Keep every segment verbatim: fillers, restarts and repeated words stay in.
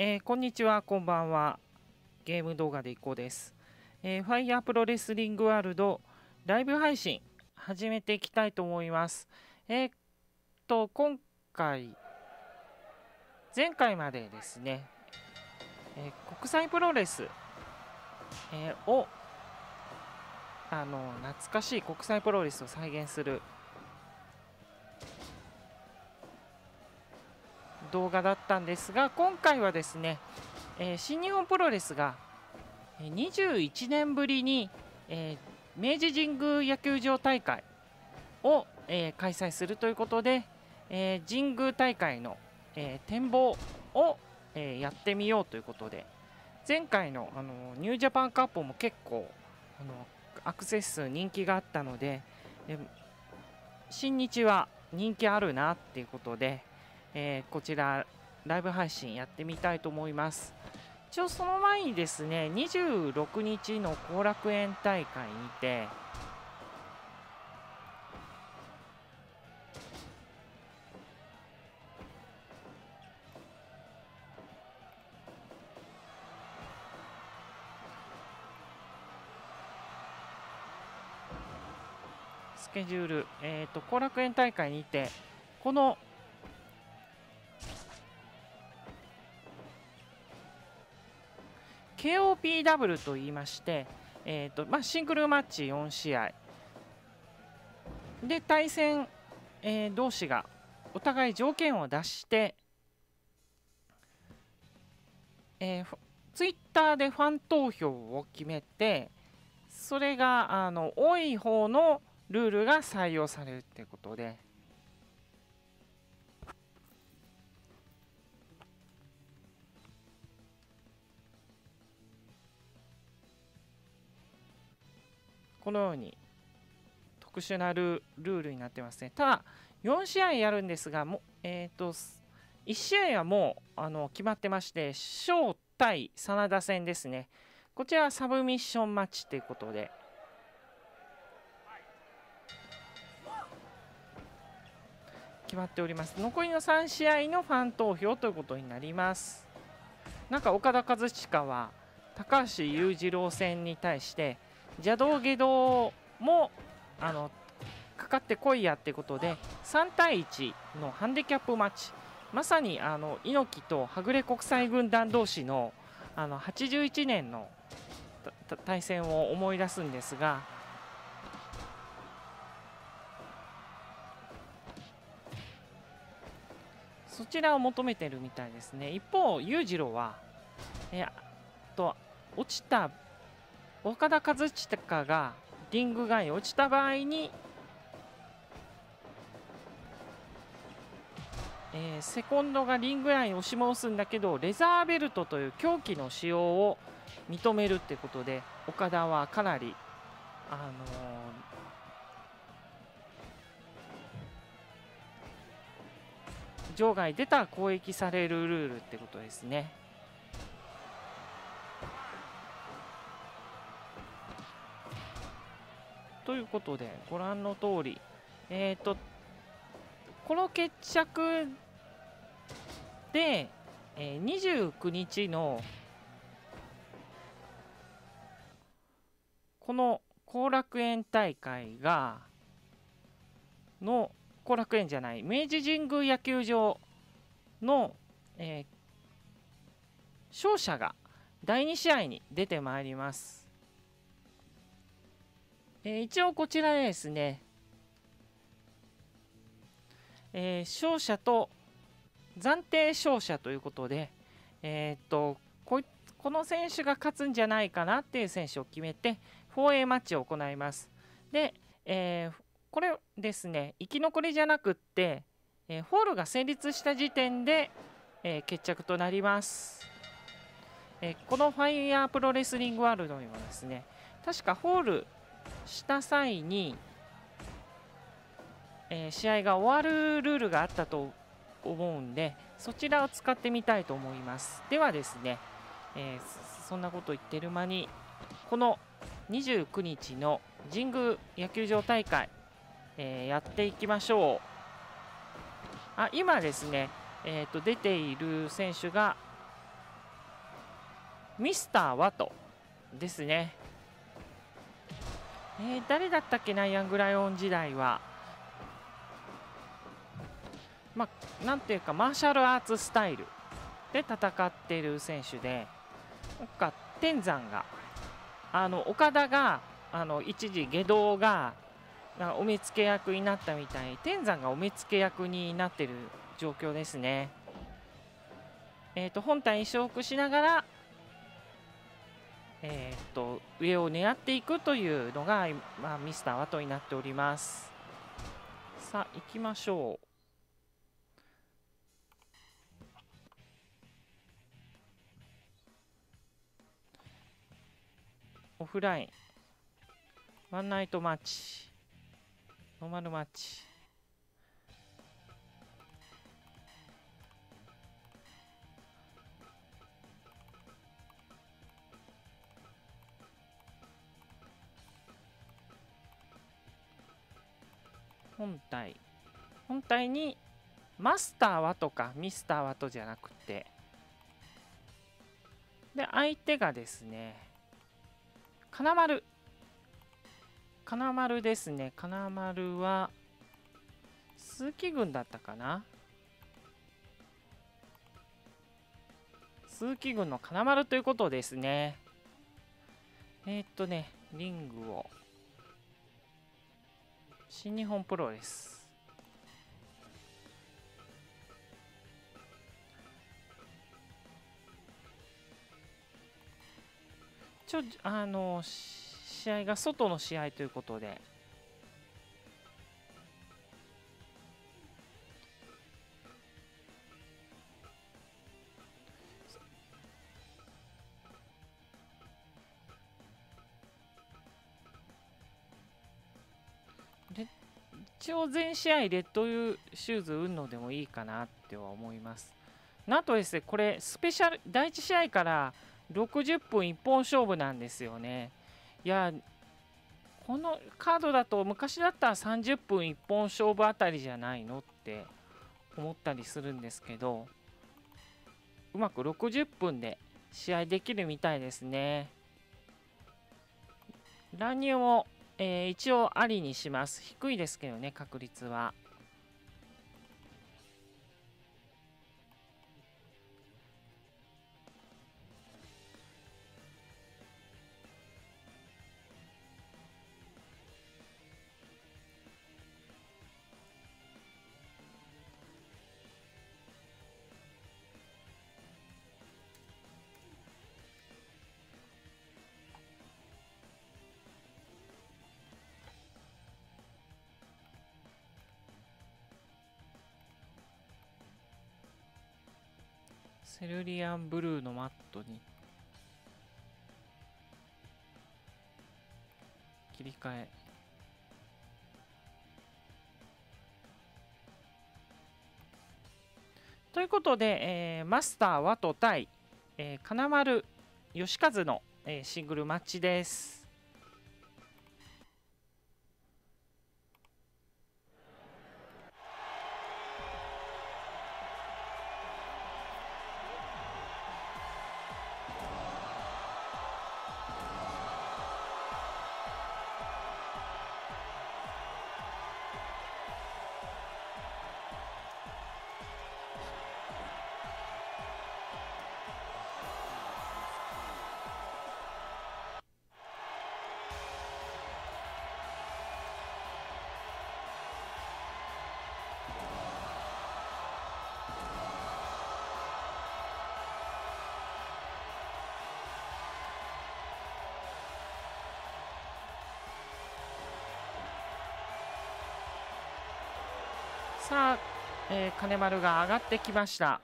えー、こんにちは、こんばんは。ゲーム動画でいこうです、えー。Fire Pro Wrestling Worldライブ配信始めていきたいと思います。えー、っと、今回、前回までですね、えー、国際プロレス、えー、を、あの、懐かしい国際プロレスを再現する動画だったんですが、今回はですね、えー、新日本プロレスがにじゅういちねんぶりに、えー、明治神宮野球場大会を、えー、開催するということで、えー、神宮大会の、えー、展望を、えー、やってみようということで、前回の、あのニュージャパンカップも結構あのアクセス数人気があったので、えー、新日は人気あるなっていうことで、えー、こちらライブ配信やってみたいと思います。一応その前にですね、にじゅうろくにちの後楽園大会にて、スケジュール、えーと後楽園大会にてこのケーオーピーダブリュー といいまして、えーとまあ、シングルマッチよんしあいで対戦、えー、同士がお互い条件を出して、えー、ツイッターでファン投票を決めて、それがあの多い方のルールが採用されるということで。このように特殊なルールになってますね。ただよんしあいやるんですが、も、えー、といちしあいはもうあの決まってまして、翔対真田戦ですね。こちらはサブミッションマッチということで、決まっております。残りのさんしあいのファン投票ということになります。なんか岡田和親は高橋裕次郎戦に対して、邪道下道もあのかかってこいやってことで、さんたいいちのハンディキャップマッチ、まさにあの猪木とはぐれ国際軍団同士のあのはちじゅういちねんの対戦を思い出すんですが、そちらを求めてるみたいですね。一方裕次郎は、えー、と落ちた岡田和親がリング外に落ちた場合に、えー、セコンドがリング外に押し戻すんだけど、レザーベルトという凶器の使用を認めるってことで、岡田はかなり、あのー、場外出たら攻撃されるルールってことですね。ということで、ご覧の通り、えーと、この決着で、えー、にじゅうくにちのこの後楽園大会がの後楽園じゃない明治神宮野球場の、えー、勝者がだいにしあいに出てまいります。えー、一応こちらですね、えー、勝者と暫定勝者ということで、えー、っと こ, この選手が勝つんじゃないかなっていう選手を決めて フォーエー マッチを行います。で、えー、これですね、生き残りじゃなくって、えー、フォールが成立した時点で、えー、決着となります。えー、このファイヤープロレスリングワールドにはですね、確かフォールした際に、えー、試合が終わるルールがあったと思うんで、そちらを使ってみたいと思います。ではですね、えー、そんなこと言ってる間に、このにじゅうくにちの神宮野球場大会、えー、やっていきましょう。あ、今ですね、えー、と出ている選手が、ミスター・ワトですね。えー、誰だったっけな、ヤングライオン時代は。まあ、なんていうかマーシャルアーツスタイルで戦っている選手で、なんか天山があの岡田があの一時外道がなんかお目付け役になったみたい、天山がお目付け役になっている状況ですね。えー、と本体に所属しながら、えー、と上を狙っていくというのが、まあ、ミスターワトになっております。さあ行きましょう。オフライン、ワンナイトマッチ、ノーマルマッチ。本体、本体にマスターワトか、ミスターワトじゃなくて、で相手がですね、金丸、金丸ですね。金丸は鈴木軍だったかな。鈴木軍の金丸ということですね。えー、っとね、リングを新日本プロレス。ちょあの試合が外の試合ということで、一応全試合レッドシューズ売るのでもいいかなっては思います。なんとですね、これスペシャルだいいち試合からろくじゅっぷん一本勝負なんですよね。いや、このカードだと昔だったらさんじゅっぷん一本勝負あたりじゃないのって思ったりするんですけど、うまくろくじゅっぷんで試合できるみたいですね。乱入も、えー、一応ありにします。低いですけどね、確率は。セルリアンブルーのマットに切り替え、ということで、えー、マスターワト対、えー、金丸義和の、えー、シングルマッチです。さあ、えー、金丸が上がってきました。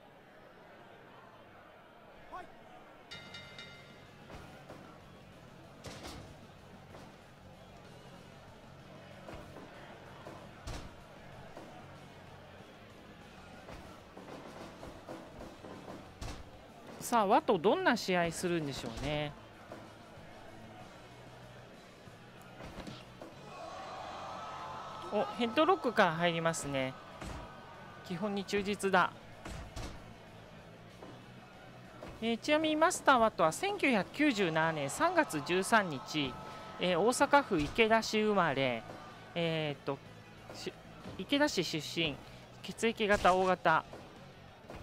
さあ、ワトどんな試合するんでしょうね。お、ヘッドロックから入りますね。基本に忠実だ。えー、ちなみにマスター・ワットはせんきゅうひゃくきゅうじゅうななねんさんがつじゅうさんにち、えー、大阪府池田市生まれ、えー、っと池田市出身、血液型 O 型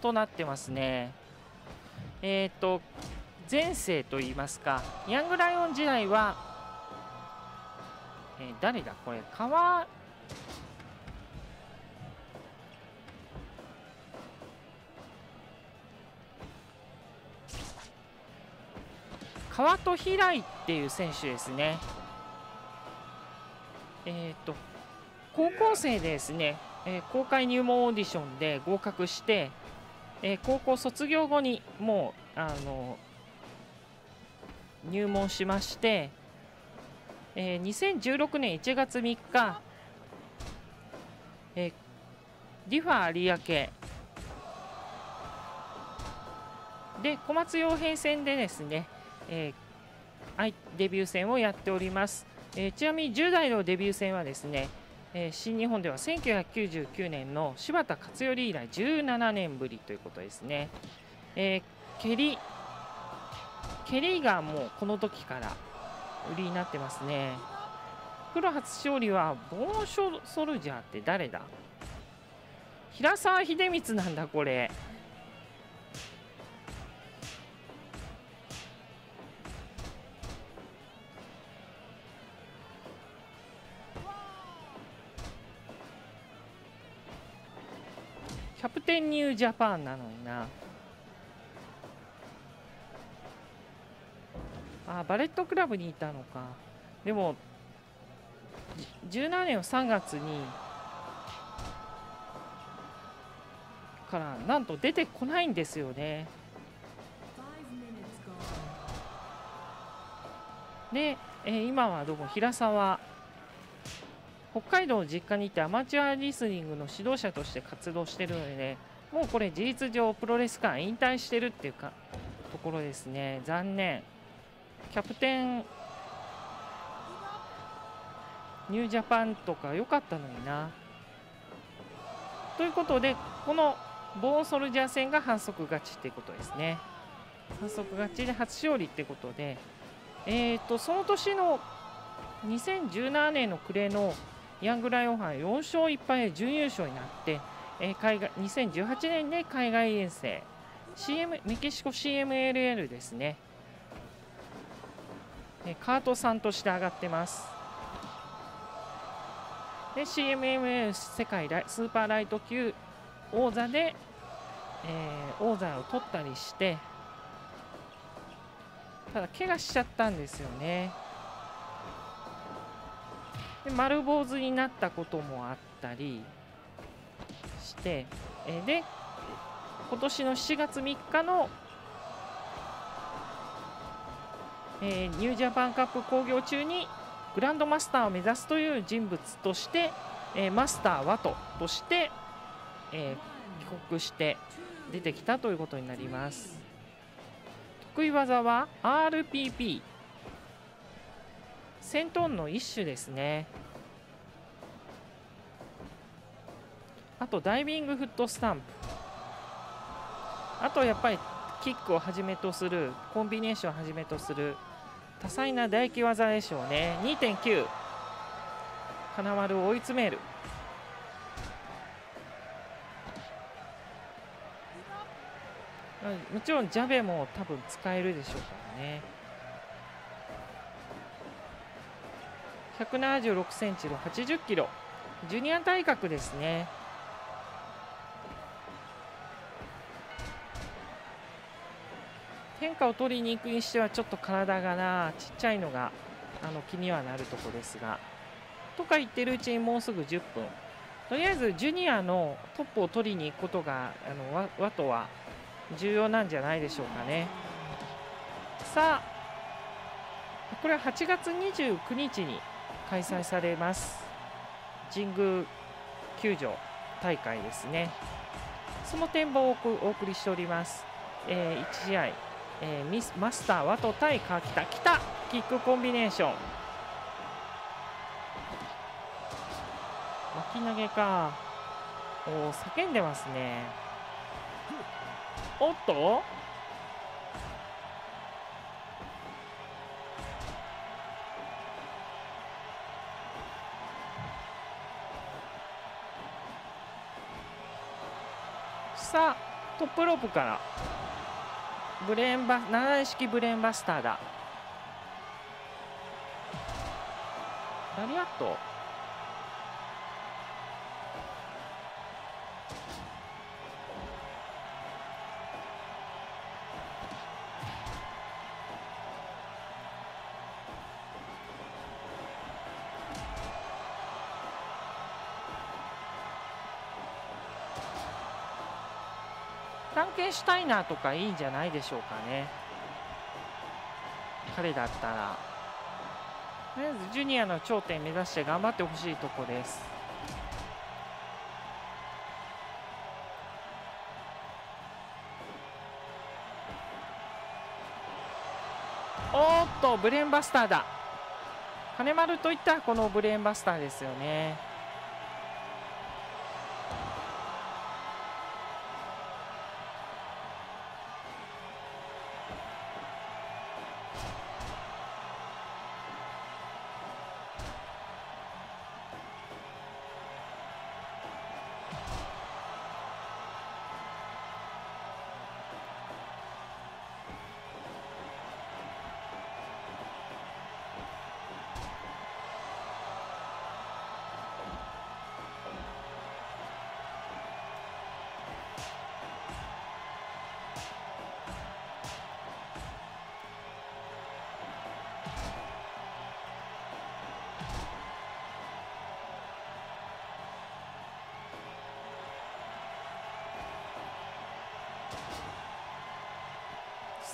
となってますね。えー、っと前世といいますか、ヤングライオン時代は、えー、誰だこれ、川川戸平井っていう選手ですね。えっと高校生でですね、えー、公開入門オーディションで合格して、えー、高校卒業後にもうあの入門しまして、えー、にせんじゅうろくねんいちがつみっか、えー、リファ有明で小松洋平戦でですね、えー、デビュー戦をやっております、えー、ちなみにじゅう代のデビュー戦はですね、えー、新日本ではせんきゅうひゃくきゅうじゅうきゅうねんの柴田勝頼以来じゅうななねんぶりということですね。えー、蹴り蹴りがもうこの時から売りになってますね。プロ初勝利はボーンショソルジャーって誰だ、平沢秀光なんだこれ。キャプテンニュージャパンなのにな。あ、バレットクラブにいたのか。でもじゅうななねんのさんがつにからなんと出てこないんですよね。で、えー、今はどうも平沢、北海道を実家にいてアマチュアリスニングの指導者として活動しているので、ね、もうこれ事実上プロレスから引退してるっていうかところですね。残念。キャプテンニュージャパンとか良かったのにな。ということでこのボーンソルジャー戦が反則勝ちっていうことですね。反則勝ちで初勝利ってことで、えー、とその年のにせんじゅうななねんの暮れのヤングライオン杯よんしょういっぱいで準優勝になって、えー、海外にせんじゅうはちねんで海外遠征、シーエム、メキシコ シーエムエルエル ですね、えー、カートさんとして上がってます。で シーエムエルエル 世界スーパーライト級王座で、えー、王座を取ったりして、ただ怪我しちゃったんですよね。で丸坊主になったこともあったりして、えー、で今年のしちがつみっかの、えー、ニュージャパンカップ興行中にグランドマスターを目指すという人物として、えー、マスター・ワトとして、えー、帰国して出てきたということになります。得意技は アールピーピー。戦闘の一種ですね。あとダイビングフットスタンプ、あとやっぱりキックをはじめとするコンビネーションをはじめとする多彩な唾液技でしょうね。 にてんきゅう 金丸を追い詰める。もちろんジャベも多分使えるでしょうからね。ひゃくななじゅうろくセンチのはちじゅっキロ、ジュニア体格ですね。変化を取りに行くにしてはちょっと体がなちっちゃいのがあの気にはなるところですが、とか言ってるうちにもうすぐじゅっぷん、とりあえずジュニアのトップを取りに行くことがあのワトは重要なんじゃないでしょうかね。さあこれははちがつにじゅうくにちに開催されます神宮球場大会ですね。その展望をお送りしております、えー、いち試合、えー、ミスマスターワト対川北北キックコンビネーション巻き投げか。おー、叫んでますね。おっとさトップロープからブレーンバなな式ブレーンバスターだ。ラリアット探検したいなとかいいんじゃないでしょうかね。彼だったらとりあえずジュニアの頂点目指して頑張ってほしいとこです。おっとブレーンバスターだ。金丸といったらこのブレーンバスターですよね。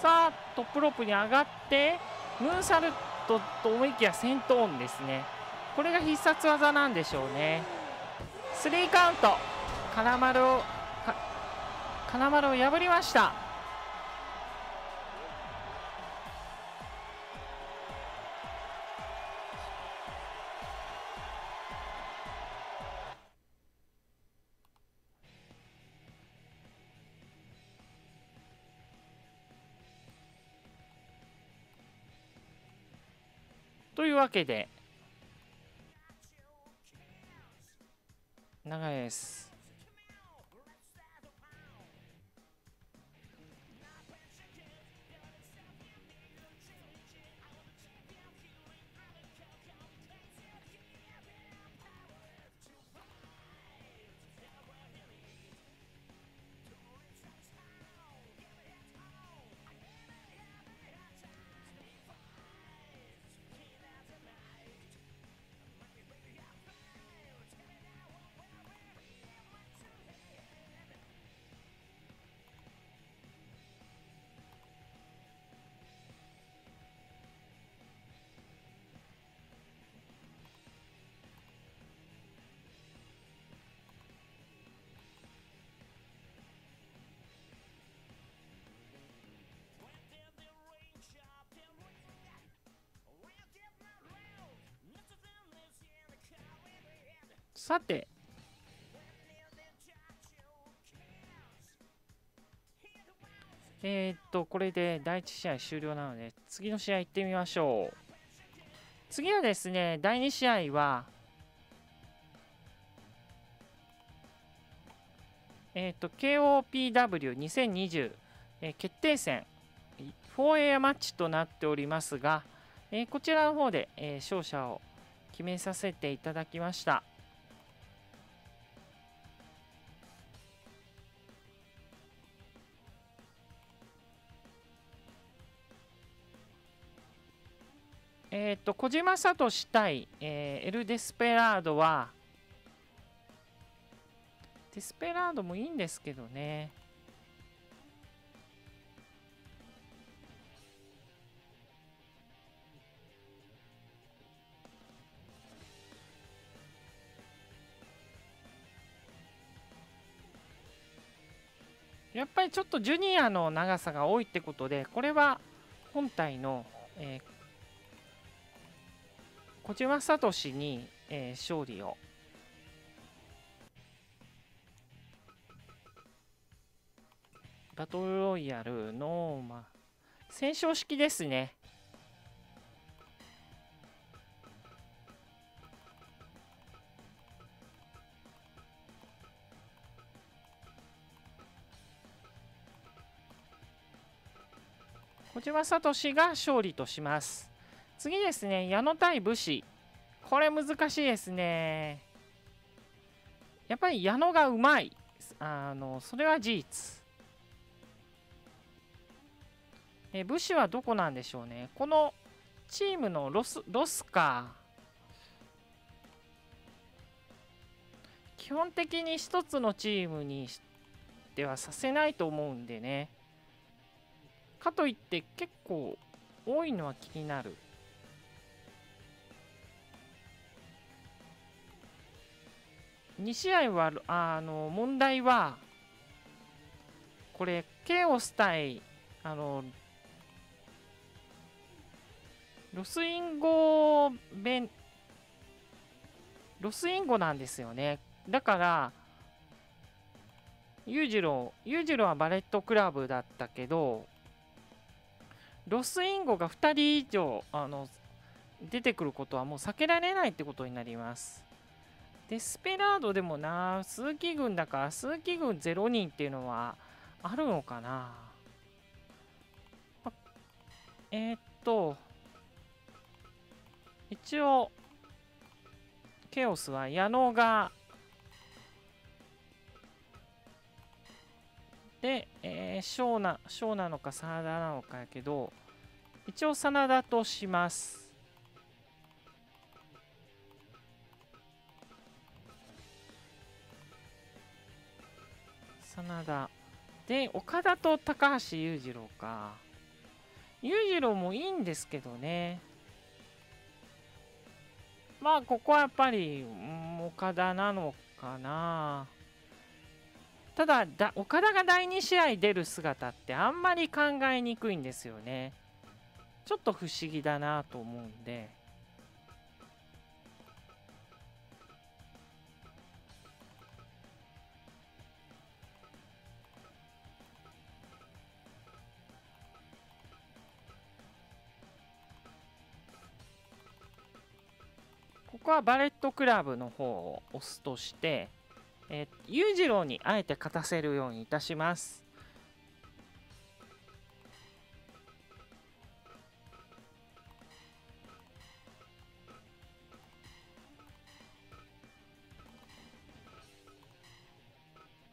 さあトップロープに上がってムーンサルトと思いきやセントオンですね。これが必殺技なんでしょうね。スリーカウント金丸を金丸を破りました。というわけで長いです。さてえー、っとこれでだいいち試合終了なので次の試合行ってみましょう。次はですねだいに試合はえー、っと ケーオーピーダブリューにせんにじゅう、えー、決定戦 フォーエー マッチとなっておりますが、えー、こちらの方で、えー、勝者を決めさせていただきました。えっと小島聡対、えー、エル・デスペラードはデスペラードもいいんですけどね。やっぱりちょっとジュニアの長さが多いってことでこれは本体の、えー小島聡に、えー、勝利をバトルロイヤルの、まあ、戦勝式ですね。小島聡が勝利とします。次ですね、矢野対武士。これ難しいですね。やっぱり矢野がうまい、あのそれは事実。え武士はどこなんでしょうね。このチームのロスロスか。基本的に一つのチームにではさせないと思うんでね。かといって結構多いのは気になる。に試合はあの問題はこれケイオス対あのロスインゴベンロスインゴなんですよね。だから裕次郎裕次郎はバレットクラブだったけどロスインゴがふたり以上あの出てくることはもう避けられないってことになります。デスペラードでもな、鈴木軍だから鈴木軍ゼロにんっていうのはあるのかな。えー、っと一応ケオスは矢野がで、えー、小な小なのか真田なのかやけど一応真田とします。真田で岡田と高橋裕次郎か。裕次郎もいいんですけどね。まあここはやっぱり、うん、岡田なのかな。た だ, だ岡田がだいに試合出る姿ってあんまり考えにくいんですよね。ちょっと不思議だなと思うんで。ここはバレットクラブの方を押すとして、えー、裕次郎にあえて勝たせるようにいたします。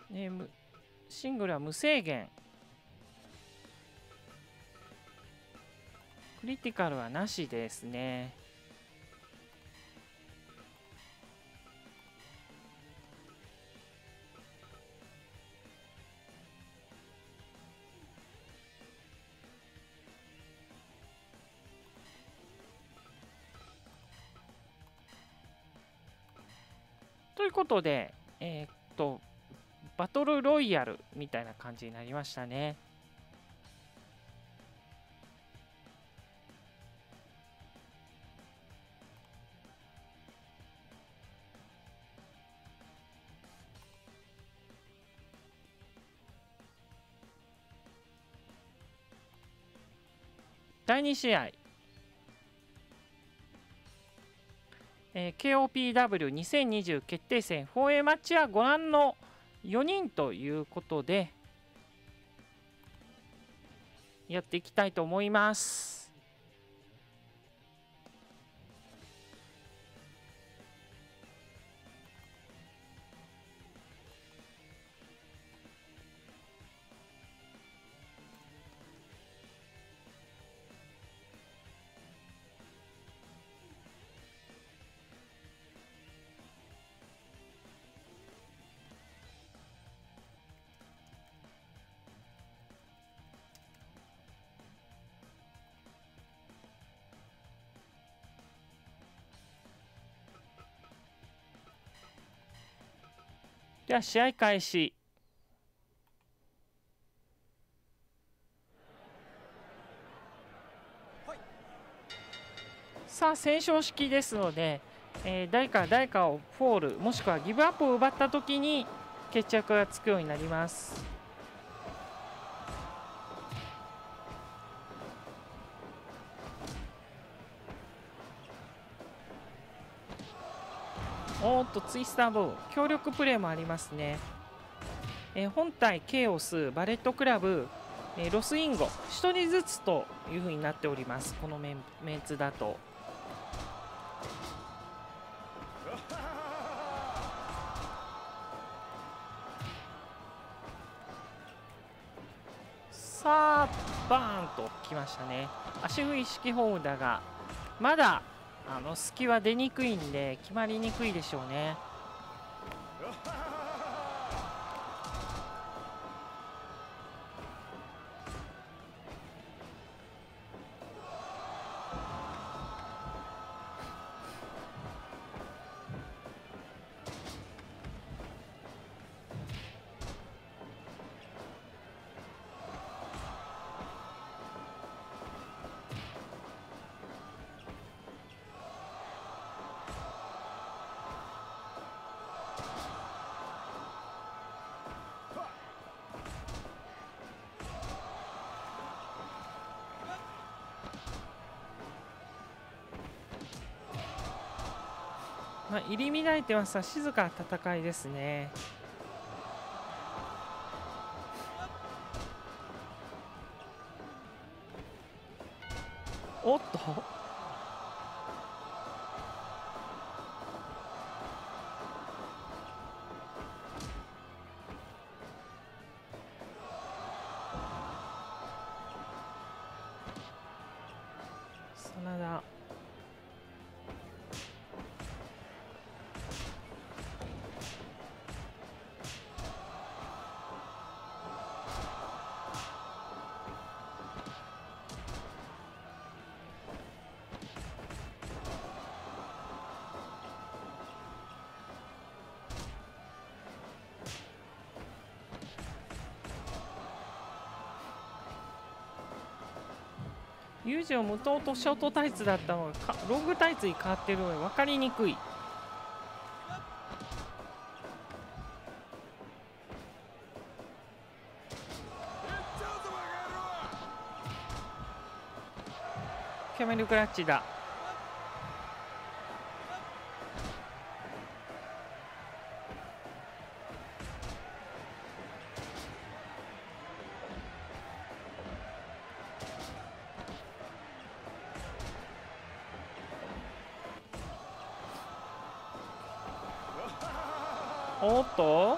ね、シングルは無制限。クリティカルはなしですね。ということで、えー、っとバトルロイヤルみたいな感じになりましたね。だいに試合、えー、ケーオーピーダブリューにせんにじゅう 決定戦 フォーエー マッチはご覧のよにんということでやっていきたいと思います。では試合開始。さあ戦勝式ですので、えー、誰か誰かをフォールもしくはギブアップを奪った時に決着がつくようになります。おっとツイスターボール協力プレーもありますね。えー、本体ケイオスバレットクラブえー、ロスインゴひとりずつというふうになっております。このメン、メンツだと。さあバーンときましたね。足踏み式ホールだがまだあの隙は出にくいんで決まりにくいでしょうね。入り乱れてました静かな戦いですね。おっと真田ユージはもともとショートタイツだったのがロングタイツに変わっているので分かりにくい。キャメルクラッチだ。おっと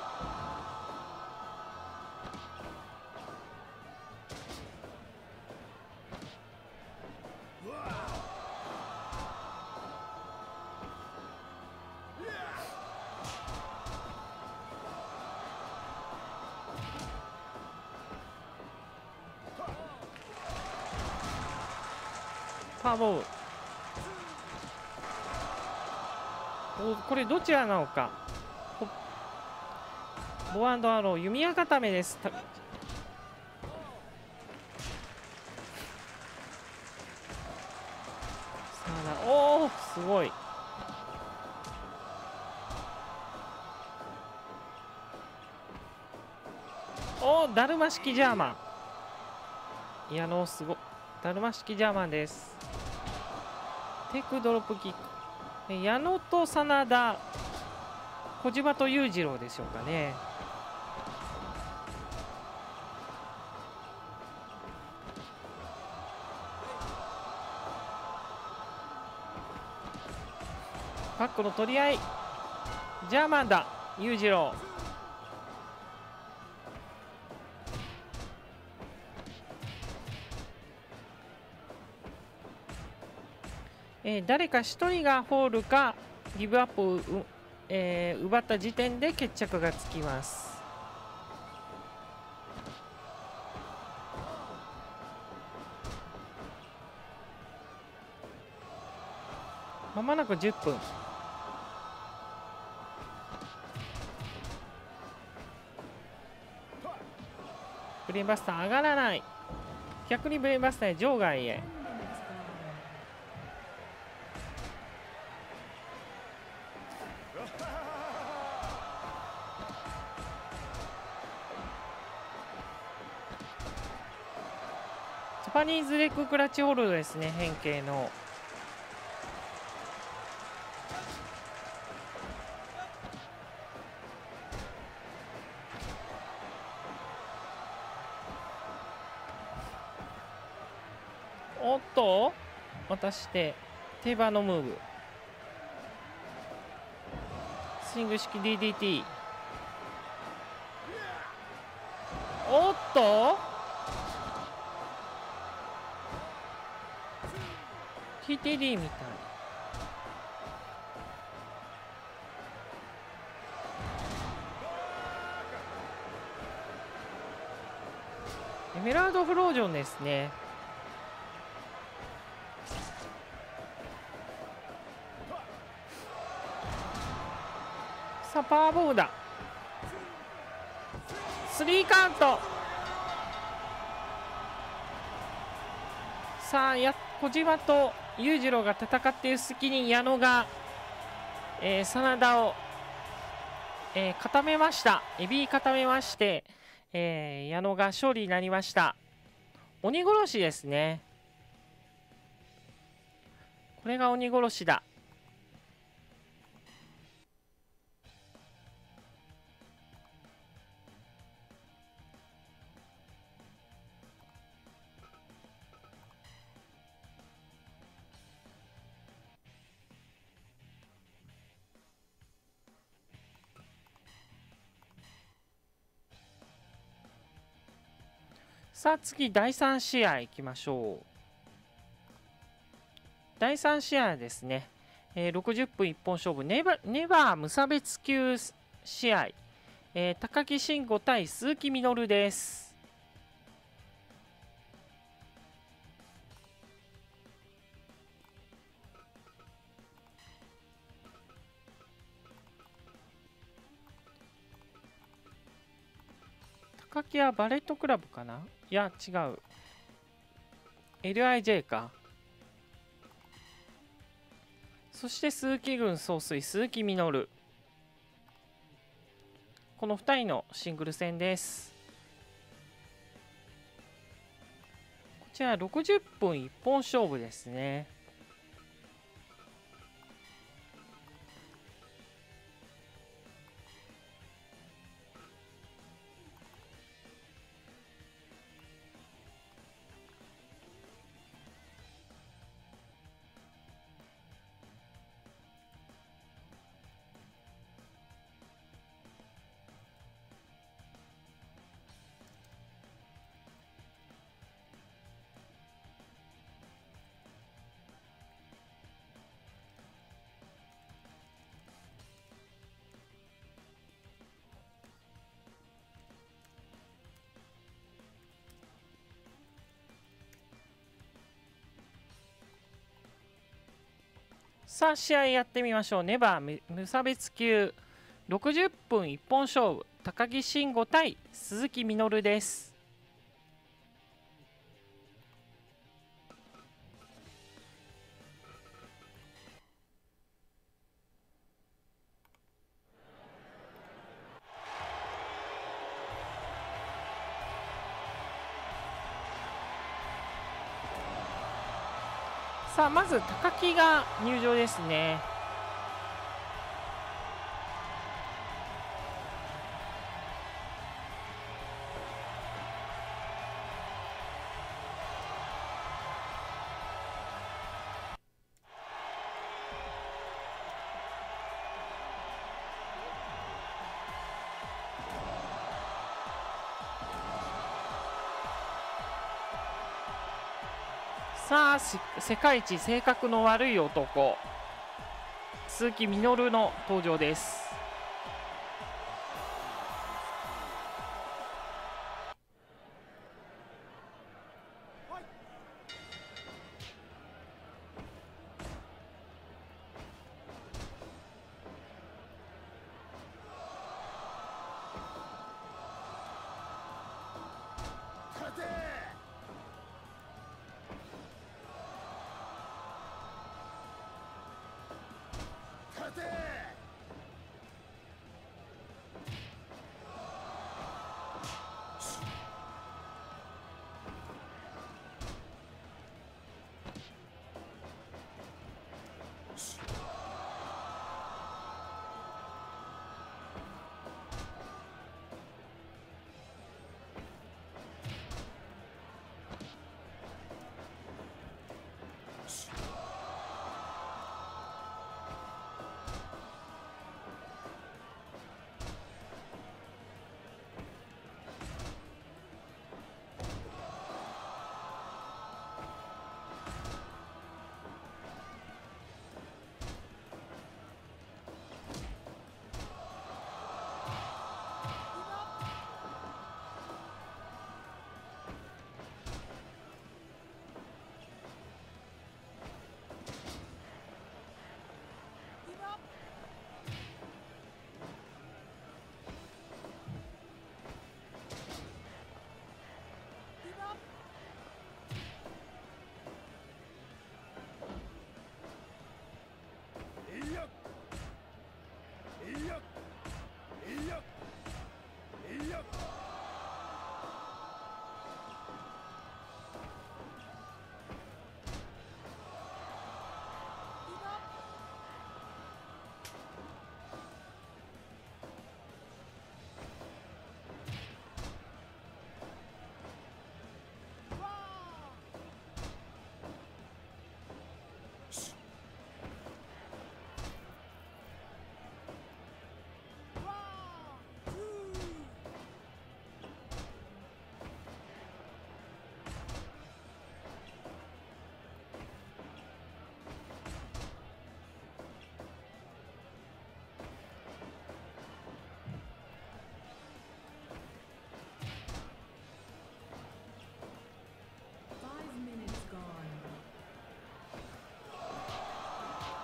パーボール。お、これどちらなのか。ボー&アロー弓矢固めです。おおすごい。おおだるま式ジャーマン。いやのすごだるま式ジャーマンです。テイクドロップキック。矢野と真田小島と裕次郎でしょうかね。パックの取り合い。ジャーマンだ裕次郎。えー、誰か一人がホールかギブアップをえー、奪った時点で決着がつきます。まもなくじゅっぷん。ブレーンバスター上がらない。逆にブレーンバスターへ場外へ。ジャパニーズレッグクラッチホールドですね、変形の。おっとまたしてテーバーのムーブ、スイング式 ディーディーティー。 おっとティーティーディー みたい。エメラルドフロージョンですね。さあパワーボールだ。スリーカウント。さあや小島と裕次郎が戦っている隙に矢野が、えー、真田を、えー、固めました。エビ固めまして、えー、矢野が勝利になりました。鬼殺しですね。これが鬼殺しだ。さあ次だいさん試合いきましょう。だいさん試合ですね、えー、ろくじゅっぷん一本勝負ネバ、ネバー無差別級試合、えー、高木慎吾対鈴木みのるです。高木はバレットクラブかな。いや違う エルアイジェー か。そして鈴木軍総帥鈴木みのる、このふたりのシングル戦です。こちらろくじゅっぷん一本勝負ですね。さあ試合やってみましょう。ネバー無差別級ろくじゅっぷん一本勝負高木慎吾対鈴木みのるです。さあまず高木が入場ですね。さあ世界一性格の悪い男鈴木みのるの登場です。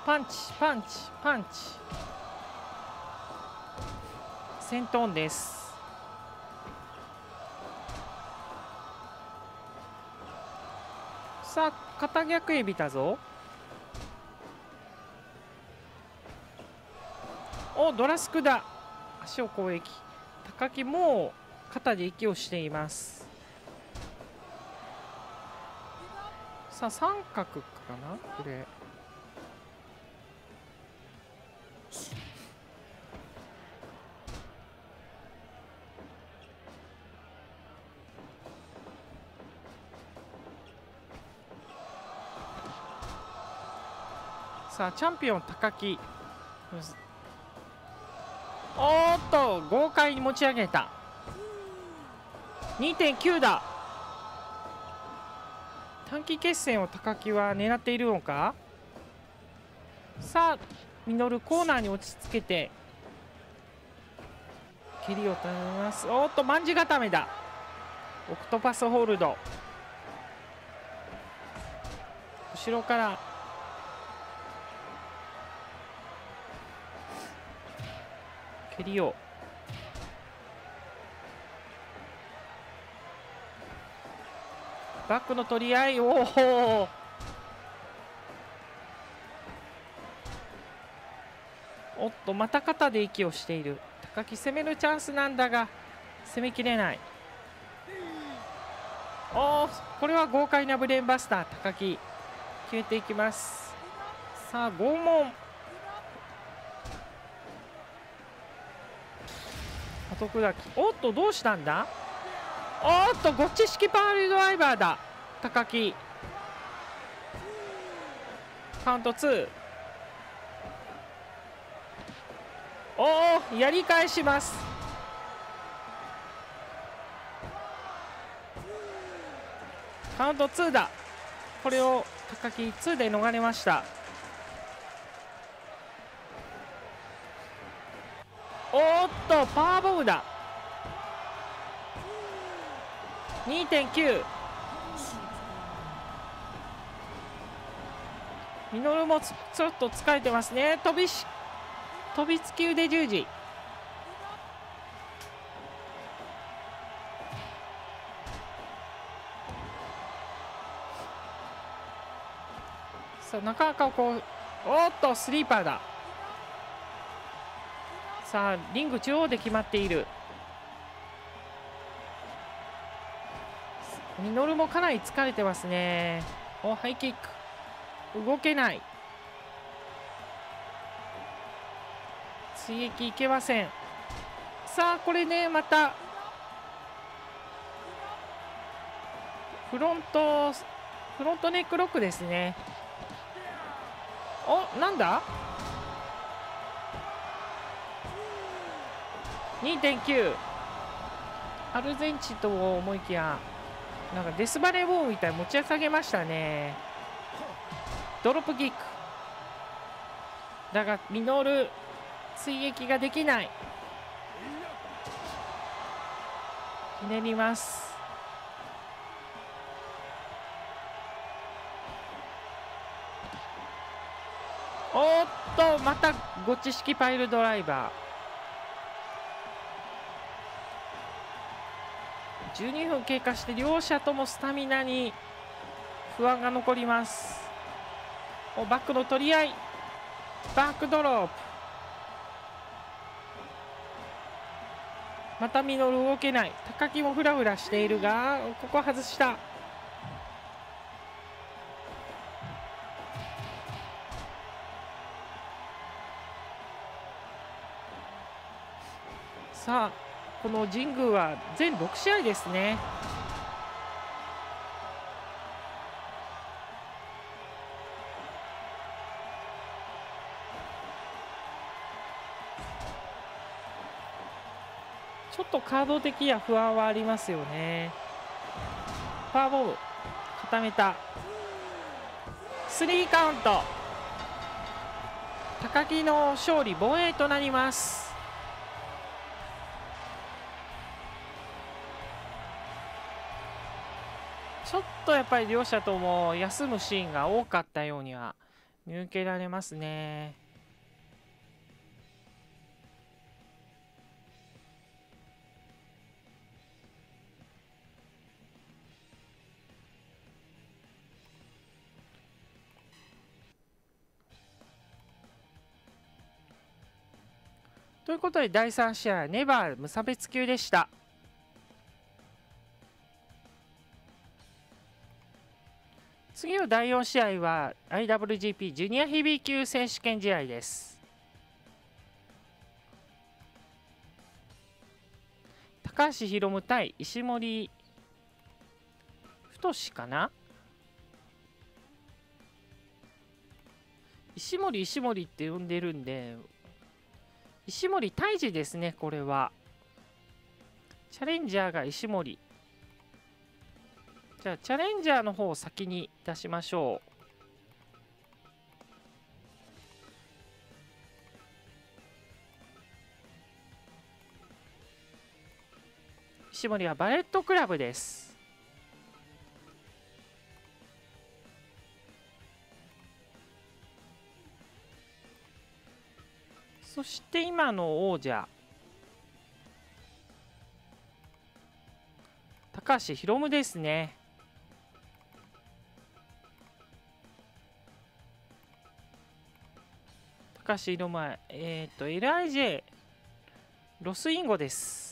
パンチパンチパンチ、戦闘音です。さあ肩逆指だぞ。おドラスクだ。足を攻撃。高木も肩で息をしています。さあ三角かなこれ。さあチャンピオン高木、おっと豪快に持ち上げた。 にてんきゅう だ。短期決戦を高木は狙っているのか。さあミノルコーナーに落ち着けて蹴りを止めます。おっと卍固めだ。オクトパスホールド、後ろから蹴りを。バックの取り合い。おおおっとまた肩で息をしている。高木攻めるチャンスなんだが攻めきれない。おおこれは豪快なブレーンバスター。高木消えていきます。さあ拷問、おっとどうしたんだ。おっとゴチ式パールドライバーだ。高木カウントツー。おおやり返します。カウントツーだ。これを高木ツーで逃れました。おっとパワーボムだ。 にてんきゅう。 ミノルもちょっと疲れてますね。飛びし飛びつき腕十字。さあなかなかこう、おっとスリーパーだ。さあリング中央で決まっている。ミノルもかなり疲れてますね。おハイキック動けない。追撃いけません。さあこれねまたフロントフロントネックロックですね。おなんだにてんきゅう。 アルゼンチンと思いきやなんかデスバレーボールみたいに持ち上げましたね。ドロップキックだがミノル追撃ができない。ひねります。おっとまたゴチ式パイルドライバー。じゅうにふん経過して両者ともスタミナに不安が残ります。おバックの取り合い。バックドロップ。またミノル動けない。高木もフラフラしているがここ外した。さあこの神宮は全ろくしあいですね。ちょっとカード的や不安はありますよね。フォアボール固めた。スリーカウント。高木の勝利、防衛となります。ちょっとやっぱり両者とも休むシーンが多かったようには見受けられますね。ということでだいさん試合ネバー無差別級でした。次のだいよん試合は アイダブリュージーピー ジュニアヘビー級選手権試合です。高橋宏夢対石森太かな。石森石森って呼んでるんで。石森泰治ですね、これは。チャレンジャーが石森。じゃあ、チャレンジャーの方を先に出しましょう。石森はバレットクラブです。そして今の王者高橋宏夢ですね。高橋宏夢はえっと エルアイジェー ロスインゴです。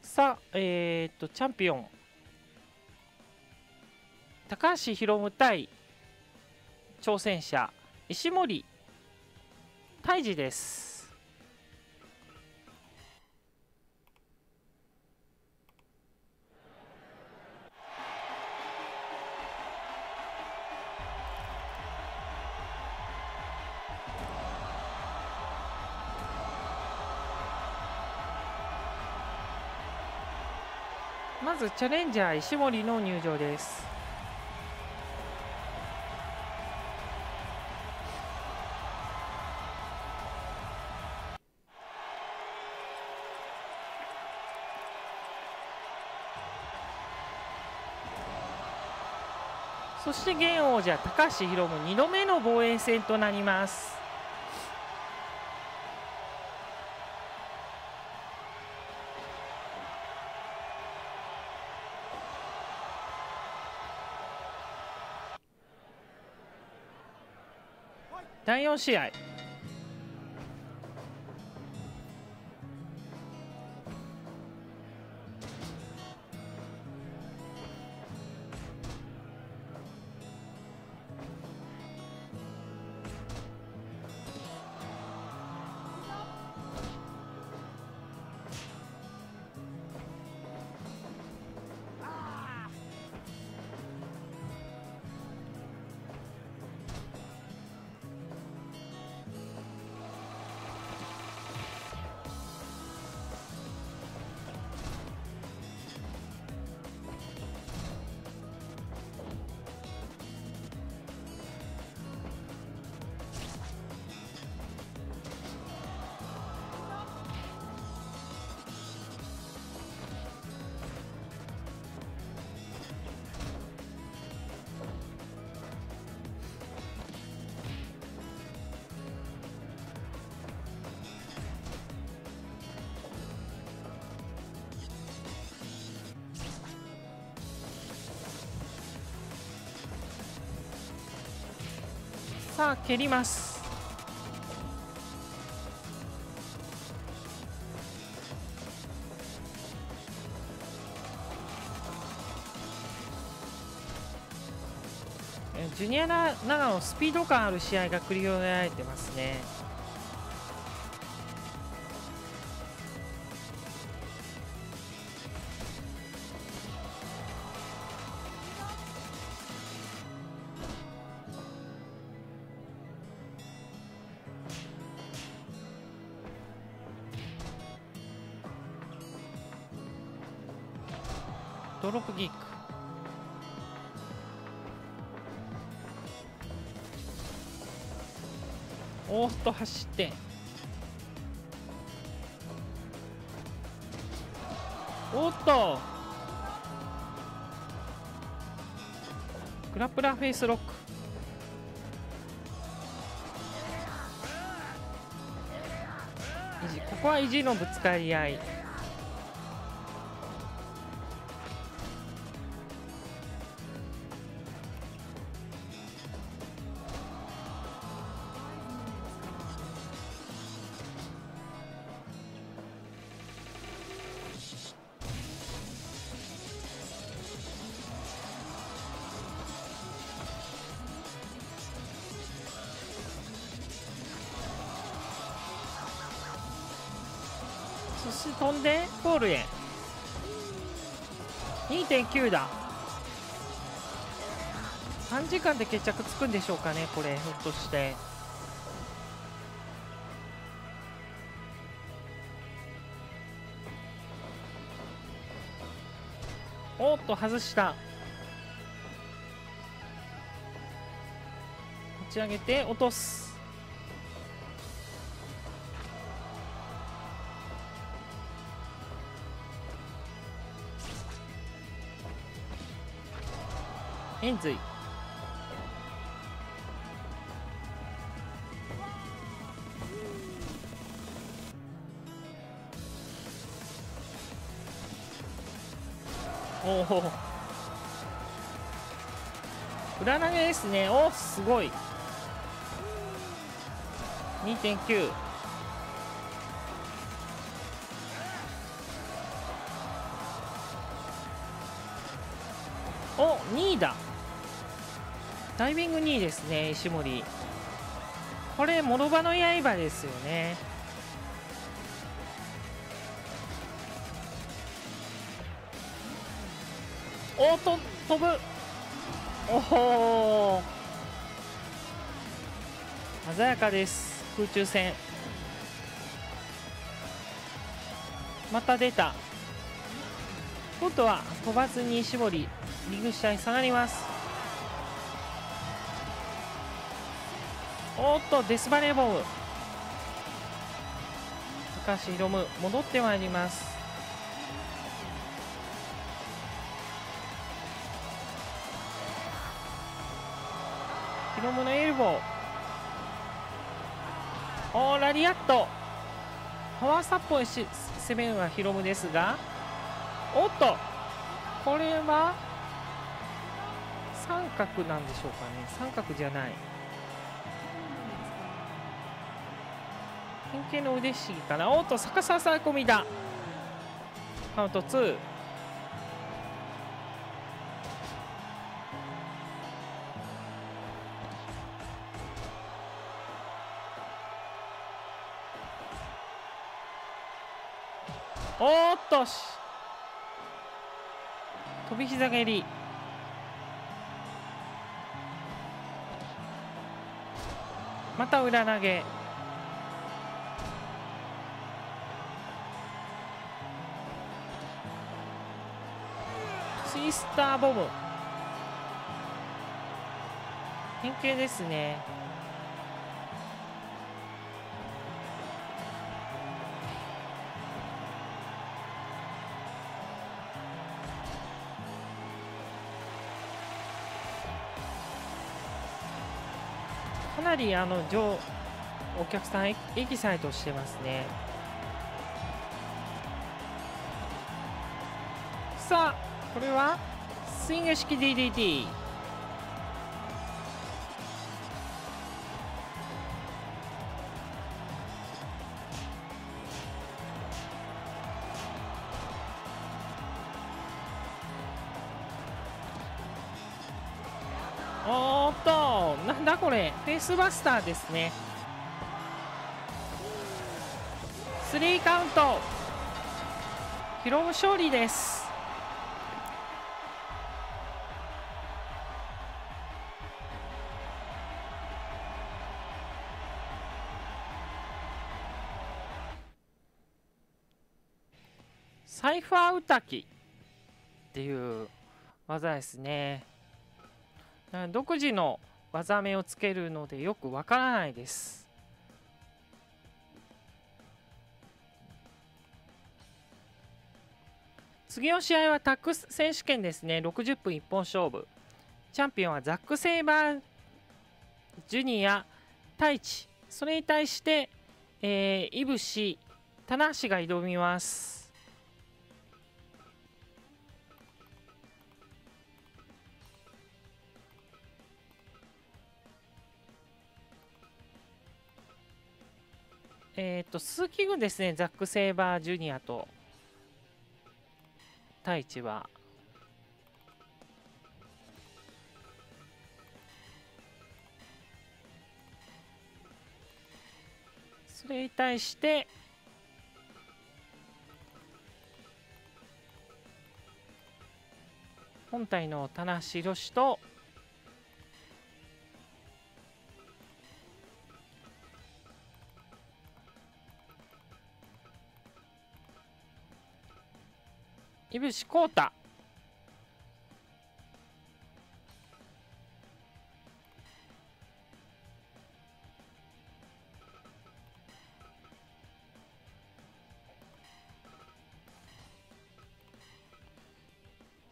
さあ、えー、っとチャンピオン高橋宏夢対挑戦者石森泰治です。まずチャレンジャー石森の入場です。そして現王者高橋宏夢にどめの防衛戦となります。だいよん試合さあ蹴ります。ジュニアな長野スピード感ある試合が繰り広げられてますね。ドロップキック。おーっと走っておっとグラップラーフェイスロック。ここは意地のぶつかり合い。飛んでゴールへ にてんきゅう だ。さんじかんで決着つくんでしょうかねこれ、ひょっとして。おっと外した。持ち上げて落とす。円髄おお裏投げですね。おすごい にてんきゅう。 おにいだ。ダイビングにいですね、石森。これ、諸刃の刃ですよね。おーと、飛ぶ。おほー。鮮やかです、空中戦。また出た。今度は飛ばずに石森、右下に下がります。おっとデスバレーボール高橋宏夢戻ってまいります。宏夢のエルボー、おーラリアットパワーサップをし攻めるのは宏夢ですが、おっとこれは三角なんでしょうかね。三角じゃない変形の腕ひしぎかな。おっと逆ささ込みだ。カウントに。おっとし飛び膝蹴り。また裏投げ。ミスターボム変形ですね。かなりあの上お客さんエキサイトしてますね。さあこれはスイング式 ディーディーティー。 おっとなんだこれ、フェイスバスターですね。スリーカウントヒロム勝利です。サイファー歌機っていう技ですね。独自の技名をつけるのでよくわからないです。次の試合はタック選手権ですね。ろくじゅっぷん一本勝負。チャンピオンはザック・セイバージュニア太一、それに対して、えー、いぶし棚橋が挑みます。えっと数奇軍ですね。ザック・セイバージュニアと太一はそれに対して本体の棚橋宏士といぶしこうた。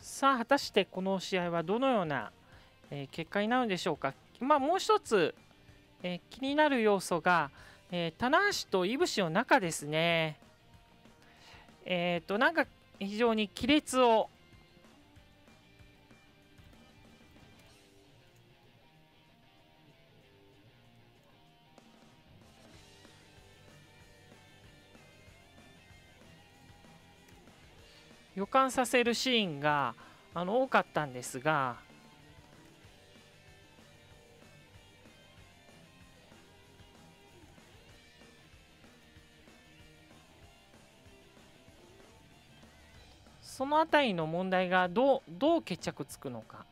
さあ果たしてこの試合はどのような、えー、結果になるんでしょうか。まあ、もう一つ、えー、気になる要素が、えー、棚橋といぶしの中ですね。えっとなんか非常に亀裂を予感させるシーンがあの多かったんですが、そのあたりの問題がどう、どう決着つくのか。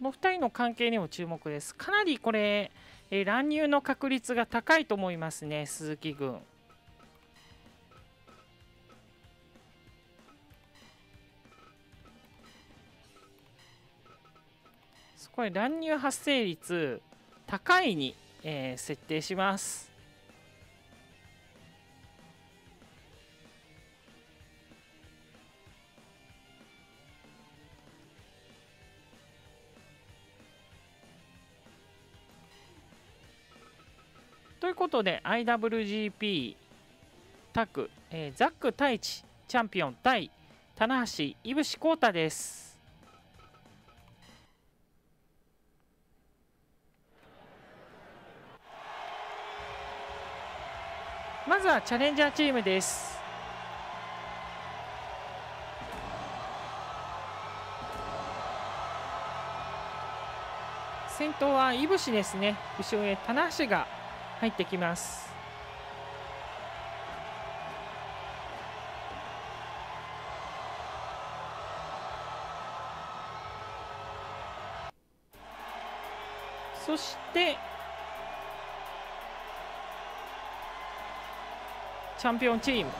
このふたりの関係にも注目です。かなりこれえー、乱入の確率が高いと思いますね、鈴木軍。そこへ乱入発生率高いに、えー、設定します。ということで アイダブリュージーピー タッグ、えー、ザック太一チャンピオン対棚橋いぶしこうたです。まずはチャレンジャーチームです。先頭はいぶしですね。後ろへ棚橋が入ってきます。そしてチャンピオンチーム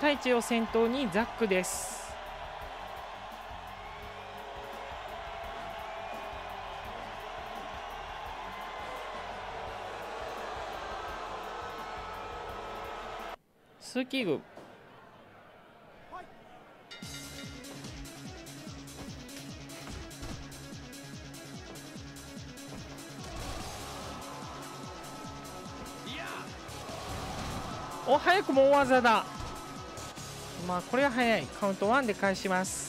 太一を先頭にザックです。鈴木軍、お、早くも大技だ。まあこれは早い。カウントワンで返します。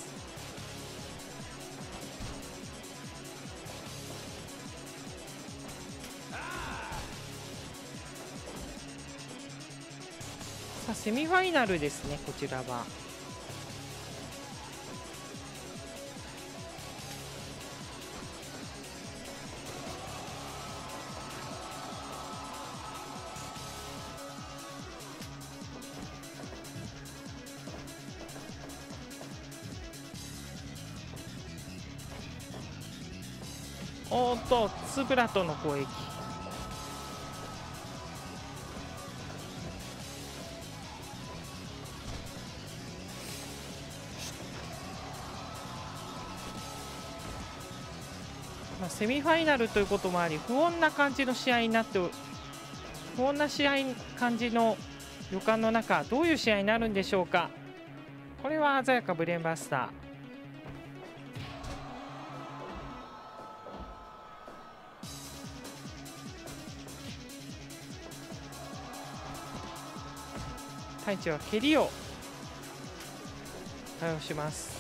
セミファイナルですね、こちらは。おーっとスプラトの攻撃。まあ、セミファイナルということもあり不穏な感じの試合になって不穏な試合感じの予感の中、どういう試合になるんでしょうか。これは鮮やかブレーンバスター。太一は蹴りを対応します。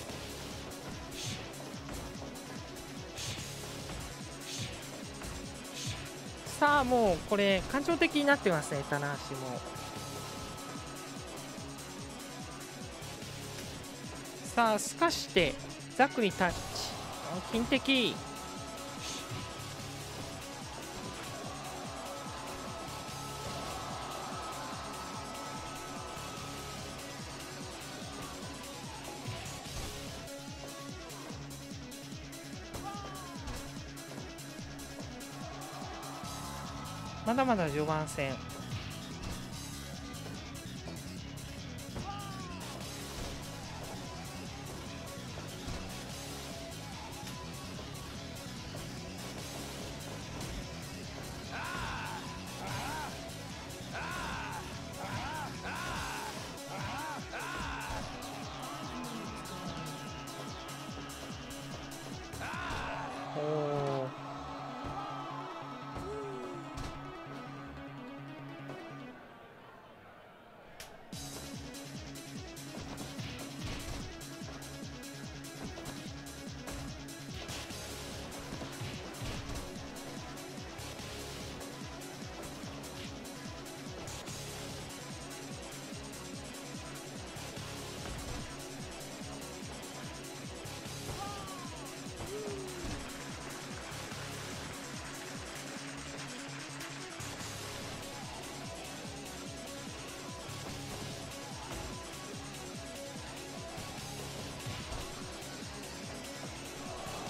さあもうこれ感情的になってますね、棚橋も。さあすかしてザックにタッチ、金的。まだまだ序盤戦。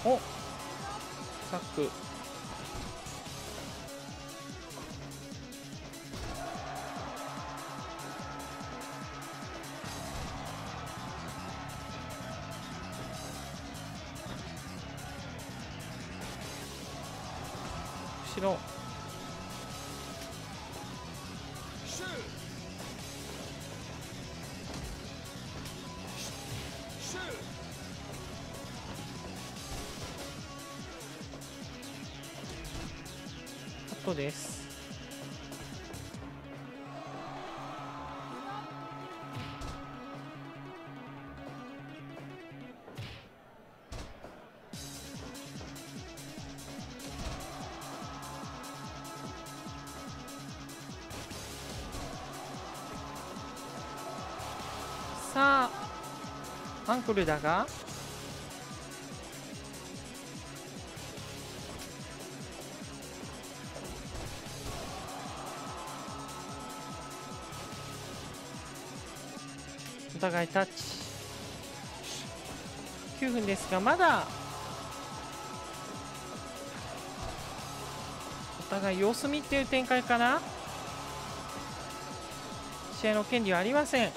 おタック後ろです。さあアンクルだがお互いタッチ。きゅうふんですがまだお互い様子見っていう展開かな。試合の権利はありません。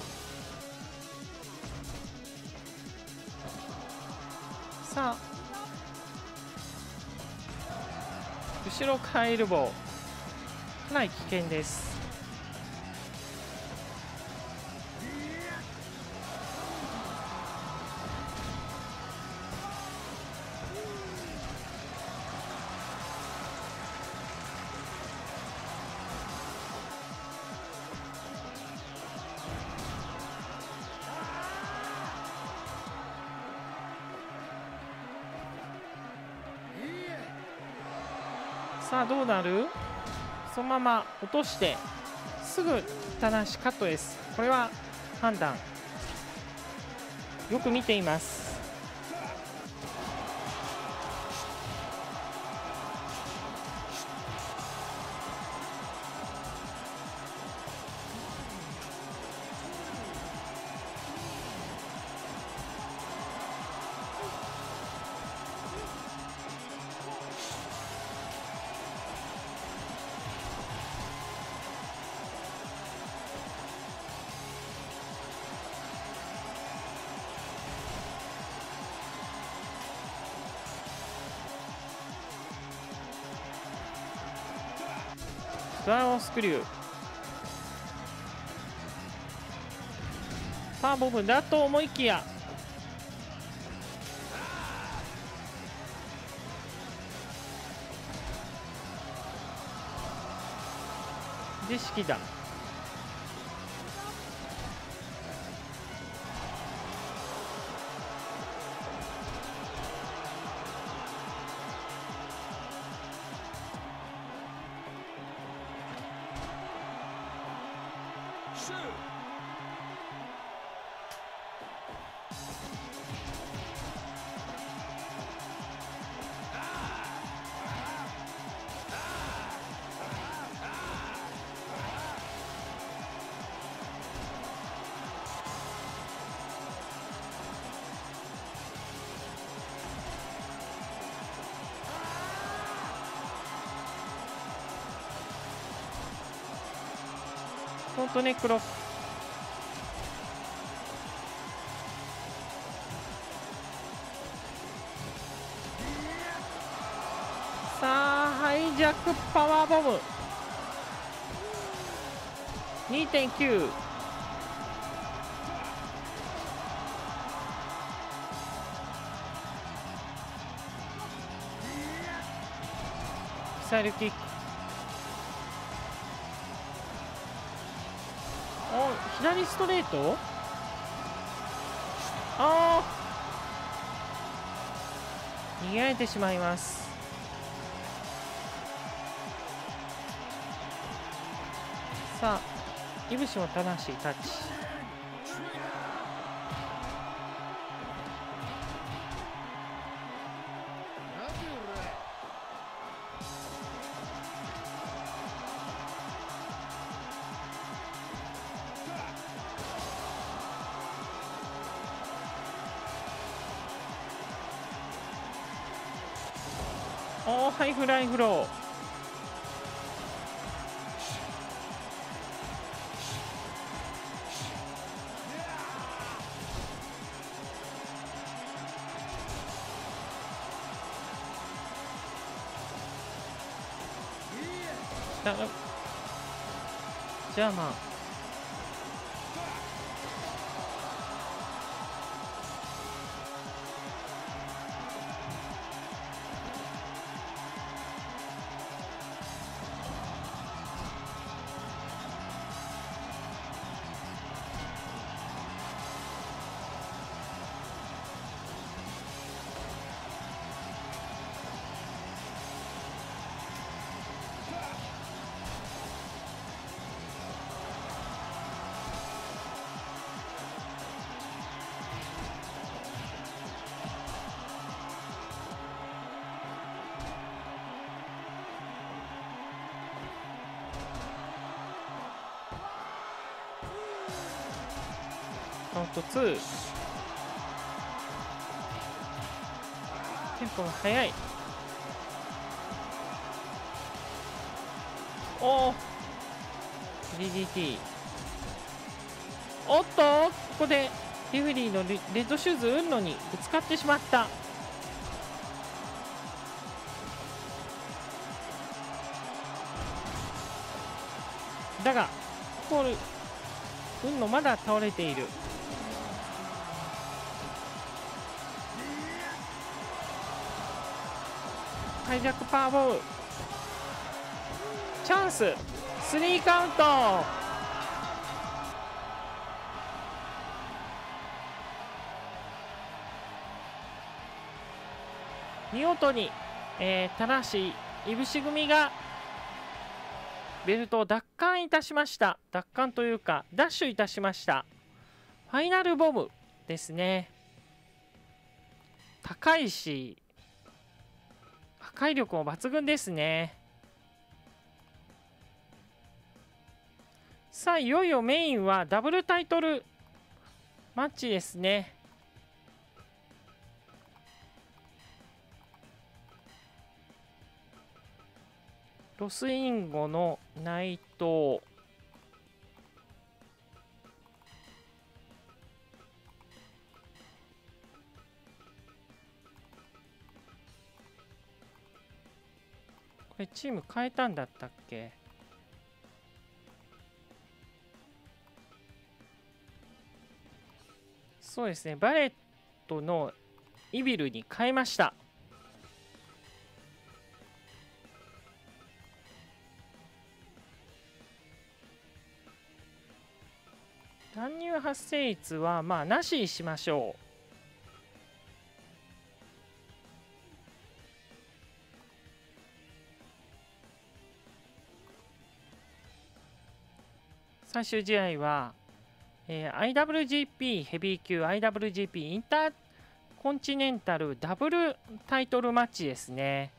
さあ後ろからエルボーかなり危険です。さあどうなる？そのまま落としてすぐ棚橋カットです。これは判断よく見ています。フラワースクリュー、パーボムだと思いきや、知識だ。本当ね、黒。さあ、ハイジャックパワーボム にてんきゅう。 ミサイルキック、左ストレート、あー逃げられてしまいます。さあ、いぶしもただしタッチ、おー、ハイフライフロー、ジャーマン。カウントツー、テンポが速い。おお スリーディーティー、 おっと、ここでレフェリーのレッドシューズウンノにぶつかってしまった。だがコールウンノまだ倒れている。ハイジャックパワーボール、チャンス、スリーカウント。見事に、えー、棚橋いぶし組がベルトを奪還いたしました。奪還というかダッシュいたしました。ファイナルボムですね。高いし破壊力も抜群ですね。さあ、いよいよメインはダブルタイトルマッチですね。ロスインゴの内藤、チーム変えたんだったっけ。そうですね、バレットのイビルに変えました。乱入発生率はまあなしにしましょう。最終試合は、えー、アイダブリュージーピー ヘビー級 アイダブリュージーピー インターコンチネンタルダブルタイトルマッチですね。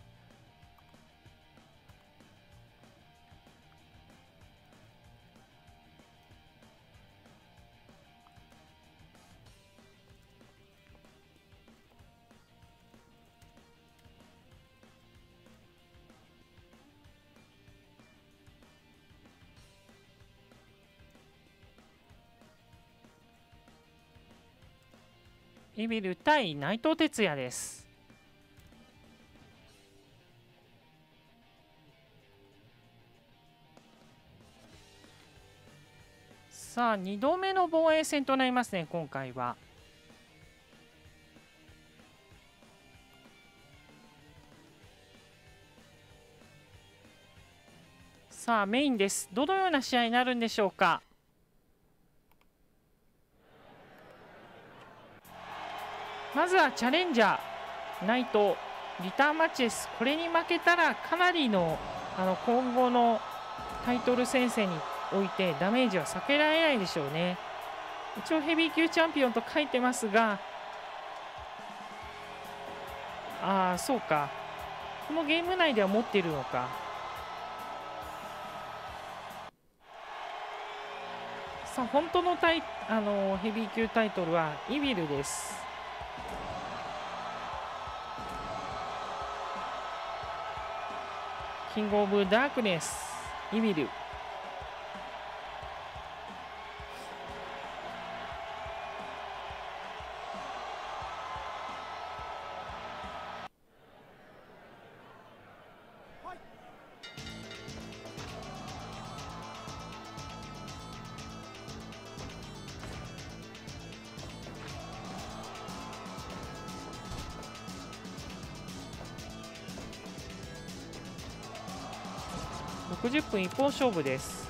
イビル対内藤哲也です。さあにどめの防衛戦となりますね、今回は。さあメインです。どのような試合になるんでしょうか。まずはチャレンジャー内藤リターンマッチです。これに負けたらかなり の, あの今後のタイトル戦線においてダメージは避けられないでしょうね。一応ヘビー級チャンピオンと書いてますが、ああそうか、このゲーム内では持っているのか。さあ本当のタイあのヘビー級タイトルはイビルです。キングオブダークネスイビル。ろくじゅっぷん一本勝負です。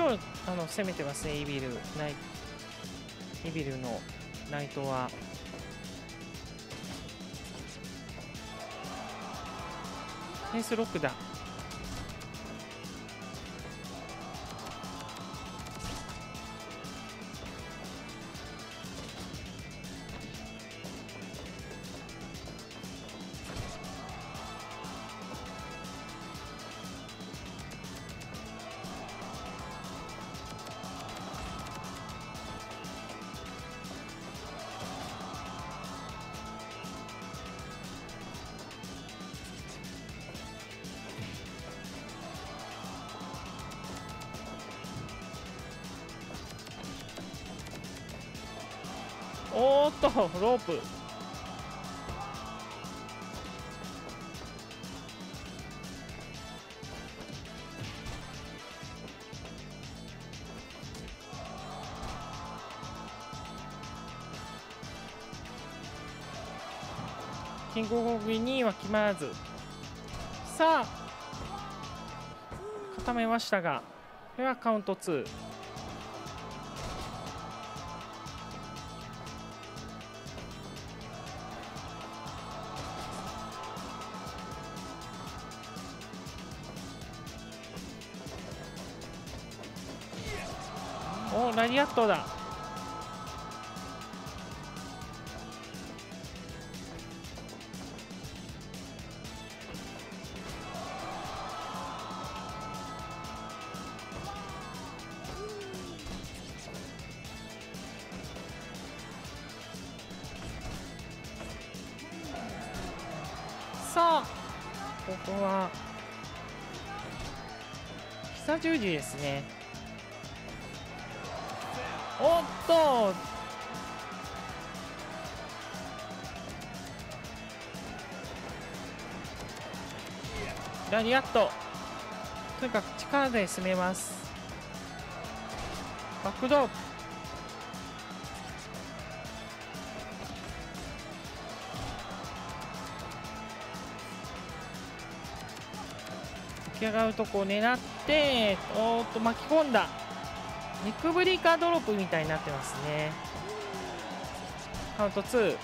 ちろんあの攻めてますね、イビル。イビルのナイトは。ナイスロックだ。おーっとロープキングオブグには決まらず、さあ固めましたが、これはカウントツー。ラリアットだ。さあここは膝十字ですね。おっとラリアット、とにかく力で攻めます。バックドープ起き上がるとこを狙って、おっと巻き込んだ。ネックブリーカードロップみたいになってますね。カウントツー。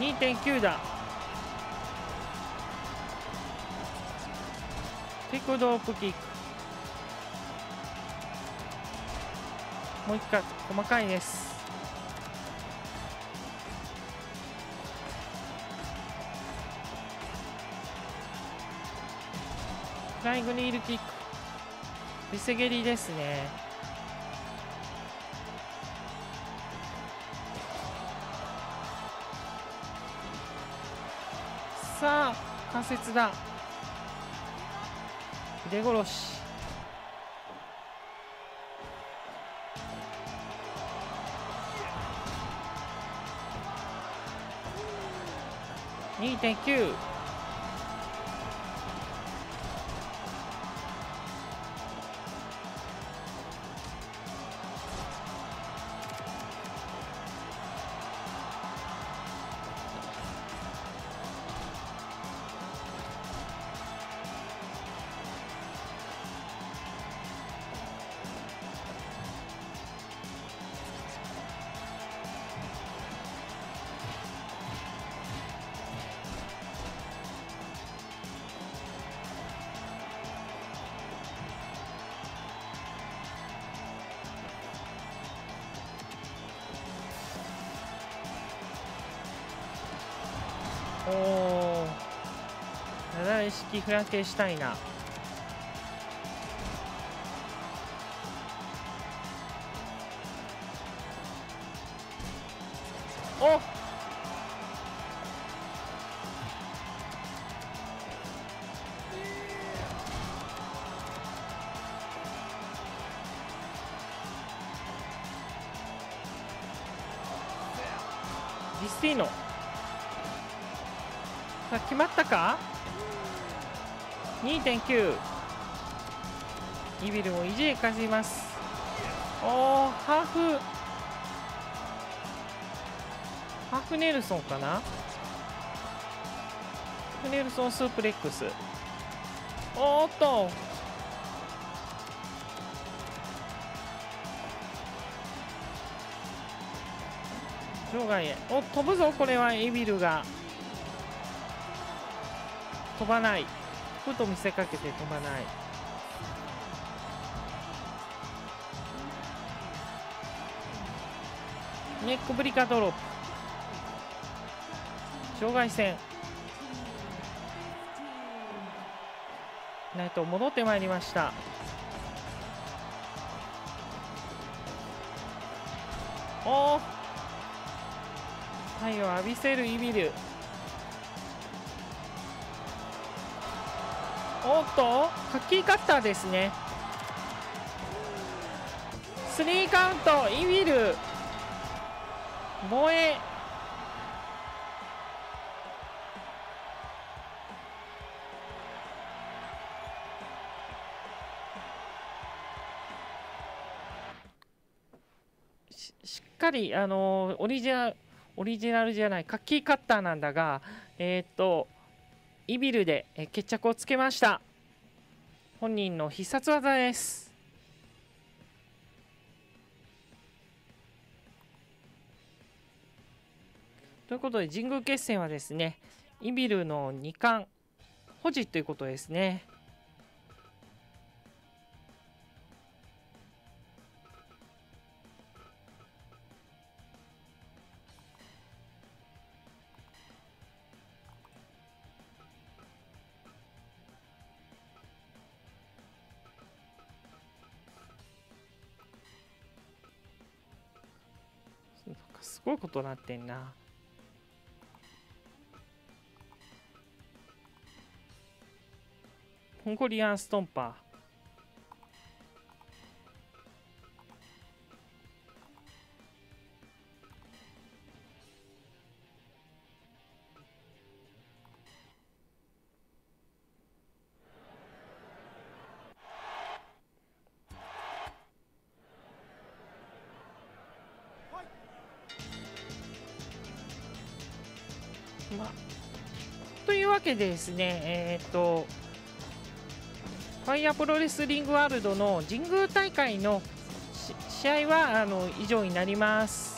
にてんきゅう だ。テクドロップキック。もう一回細かいです。フライングニールキック、リセ蹴りですね。さあ関節だ。腕殺し、にてんきゅう。おー、なだれ式フラケしたいな。おっディスティーノ決まったか。 にてんきゅう。 イビルも意地で勝ちます。おーハーフハーフネルソンかな。ハーフネルソンスープレックス。おーっと場外へ。お、飛ぶぞ。これはエビルが飛ばない。ふと見せかけて飛ばない。ネックブリカドロップ。場外戦。ナイト戻ってまいりました。おー。体を浴びせるイビル。おっとカッキーカッターですね。スリーカウント。イビル防衛。し, しっかりあのオリジナルオリジナルじゃないカッキーカッターなんだが、えっとイビルで決着をつけました。本人の必殺技です。ということで神宮決戦はですね、イビルのに冠保持ということですね。すごいことになってんな。モンゴリアンストンパー。というわけでですね、えーと、ファイアプロレスリングワールドの神宮大会の試合はあの以上になります。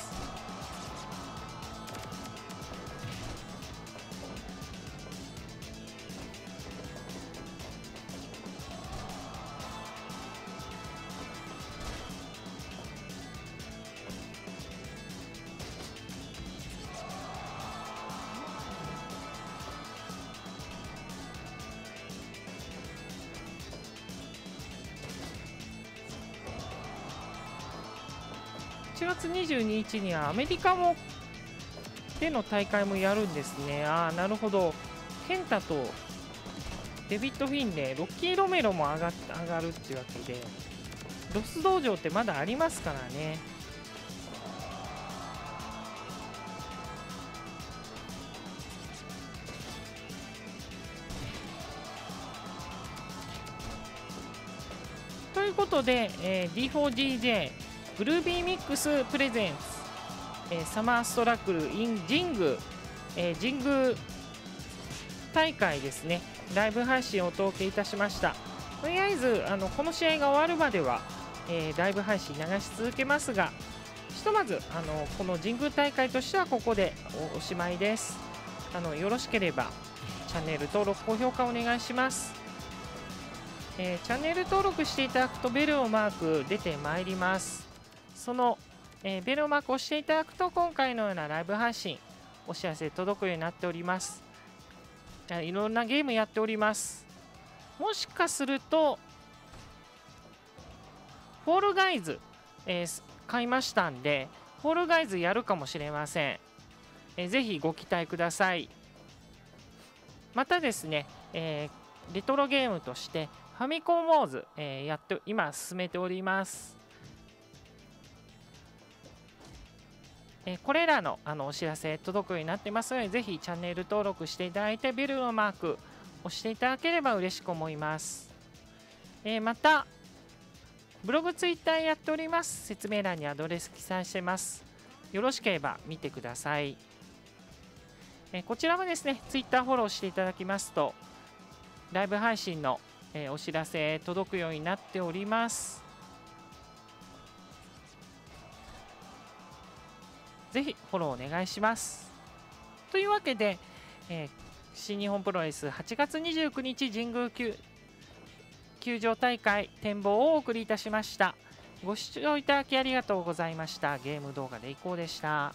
いちがつにじゅうににちにはアメリカもでの大会もやるんですね。ああ、なるほど。ケンタとデビッド・フィンレイ、ロッキー・ロメロも上がっ上がるっていうわけで、ロス道場ってまだありますからね。ということで、えー、ディーフォージージェーグルービーミックスプレゼンツ、えー、サマーストラクル in 神宮、えー、神宮大会ですね、ライブ配信をお届けいたしました。とりあえずあのこの試合が終わるまでは、えー、ライブ配信流し続けますが、ひとまずあのこの神宮大会としてはここで お, おしまいです。あのよろしければチャンネル登録高評価お願いします。えー、チャンネル登録していただくとベルをマーク出てまいります。その、えー、ベルマークをしていただくと今回のようなライブ配信お知らせ届くようになっております。いろんなゲームやっております。もしかするとフォールガイズ、えー、買いましたんでフォールガイズやるかもしれません。えー、ぜひご期待ください。またですね、えー、レトロゲームとしてファミコンウォーズ、えー、やって今進めております。えー、これらの、あのお知らせ届くようになってますので、ぜひチャンネル登録していただいてベルのマーク押していただければ嬉しく思います。えー、またブログツイッターやっております。説明欄にアドレス記載してます。よろしければ見てください。えこちらもですねツイッターフォローしていただきますとライブ配信の、えー、お知らせ届くようになっております。ぜひフォローお願いします。というわけで、えー、新日本プロレスはちがつにじゅうくにち神宮球球場大会展望をお送りいたしました。ご視聴いただきありがとうございました。ゲーム動画でいこうでした。